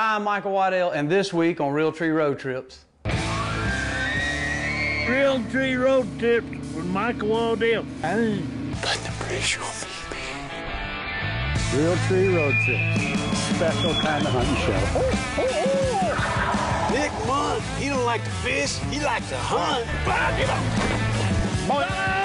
Hi, I'm Michael Waddell, and this week on Realtree Road Trips. Realtree Road Trips with Michael Waddell. Hey. Put the pressure on me, man. Realtree Road Trips. Special kind of hunting show. Oh, oh, oh. Nick Monk, he don't like to fish, he likes to hunt. Bye, get up. Bye.